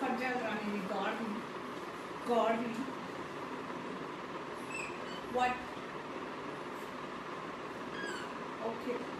Contemporary godly. What? Okay.